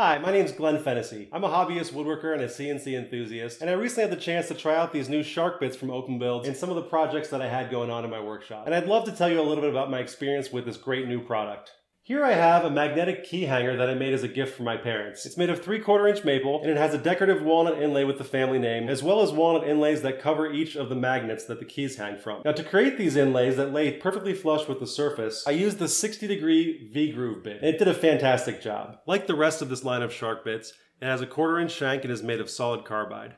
Hi, my name is Glenn Fennessy. I'm a hobbyist woodworker and a CNC enthusiast, and I recently had the chance to try out these new SharkBits from OpenBuilds and some of the projects that I had going on in my workshop. And I'd love to tell you a little bit about my experience with this great new product. Here I have a magnetic key hanger that I made as a gift for my parents. It's made of 3/4 inch maple, and it has a decorative walnut inlay with the family name, as well as walnut inlays that cover each of the magnets that the keys hang from. Now, to create these inlays that lay perfectly flush with the surface, I used the 60-degree V-groove bit, and it did a fantastic job. Like the rest of this line of SharkBits, it has a 1/4 inch shank and is made of solid carbide.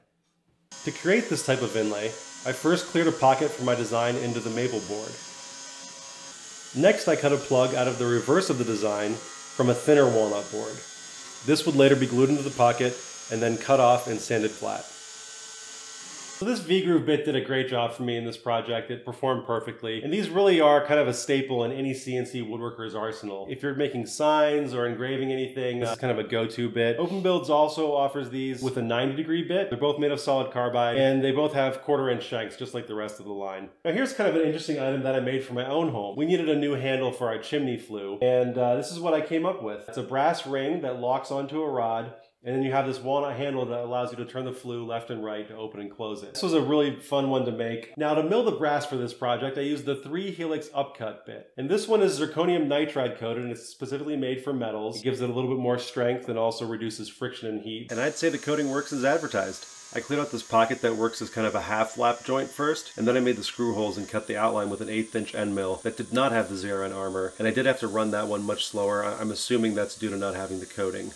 To create this type of inlay, I first cleared a pocket for my design into the maple board. Next, I cut a plug out of the reverse of the design from a thinner walnut board. This would later be glued into the pocket and then cut off and sanded flat. So this V-groove bit did a great job for me in this project. It performed perfectly, and these really are kind of a staple in any CNC woodworker's arsenal. If you're making signs or engraving anything, this is kind of a go-to bit. OpenBuilds also offers these with a 90-degree bit. They're both made of solid carbide, and they both have 1/4 inch shanks just like the rest of the line. Now here's kind of an interesting item that I made for my own home. We needed a new handle for our chimney flue, and this is what I came up with. It's a brass ring that locks onto a rod, and then you have this walnut handle that allows you to turn the flue left and right to open and close it. This was a really fun one to make. Now, to mill the brass for this project, I used the 3-Helix Upcut bit. And this one is zirconium nitride coated, and it's specifically made for metals. It gives it a little bit more strength and also reduces friction and heat. And I'd say the coating works as advertised. I cleared out this pocket that works as kind of a half flap joint first, and then I made the screw holes and cut the outline with an 1/8 inch end mill that did not have the ZRN armor, and I did have to run that one much slower. I'm assuming that's due to not having the coating.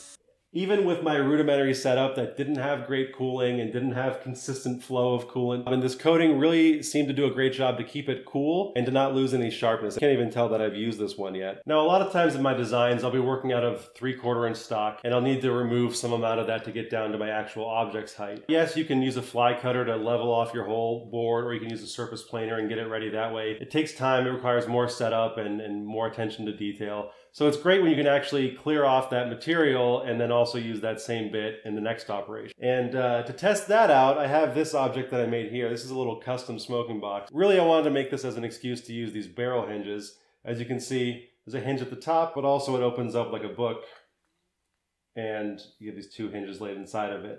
Even with my rudimentary setup that didn't have great cooling and didn't have consistent flow of coolant, and this coating really seemed to do a great job to keep it cool and to not lose any sharpness. I can't even tell that I've used this one yet. Now, a lot of times in my designs, I'll be working out of 3/4 inch stock, and I'll need to remove some amount of that to get down to my actual object's height. Yes, you can use a fly cutter to level off your whole board, or you can use a surface planer and get it ready that way. It takes time. It requires more setup and more attention to detail. So it's great when you can actually clear off that material and then also use that same bit in the next operation. And to test that out, I have this object that I made here. This is a little custom smoking box. Really, I wanted to make this as an excuse to use these barrel hinges. As you can see, there's a hinge at the top, but also it opens up like a book, and you have these two hinges laid inside of it.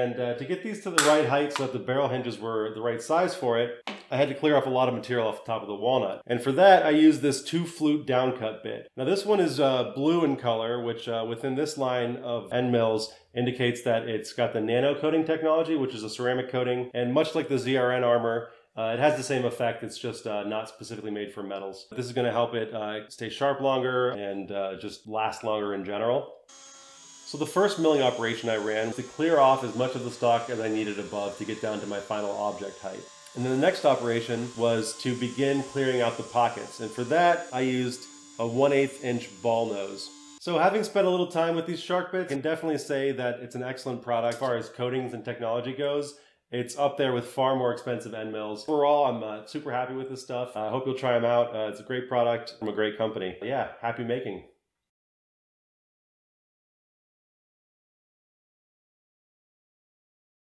And to get these to the right height so that the barrel hinges were the right size for it, I had to clear off a lot of material off the top of the walnut. And for that, I used this 2-flute downcut bit. Now this one is blue in color, which within this line of end mills indicates that it's got the nano coating technology, which is a ceramic coating. And much like the ZRN armor, it has the same effect. It's just not specifically made for metals. This is gonna help it stay sharp longer and just last longer in general. So the first milling operation I ran was to clear off as much of the stock as I needed above to get down to my final object height. And then the next operation was to begin clearing out the pockets. And for that, I used a 1/8 inch ball nose. So having spent a little time with these SharkBits, I can definitely say that it's an excellent product as far as coatings and technology goes. It's up there with far more expensive end mills. Overall, I'm super happy with this stuff. I hope you'll try them out. It's a great product from a great company. Yeah, happy making.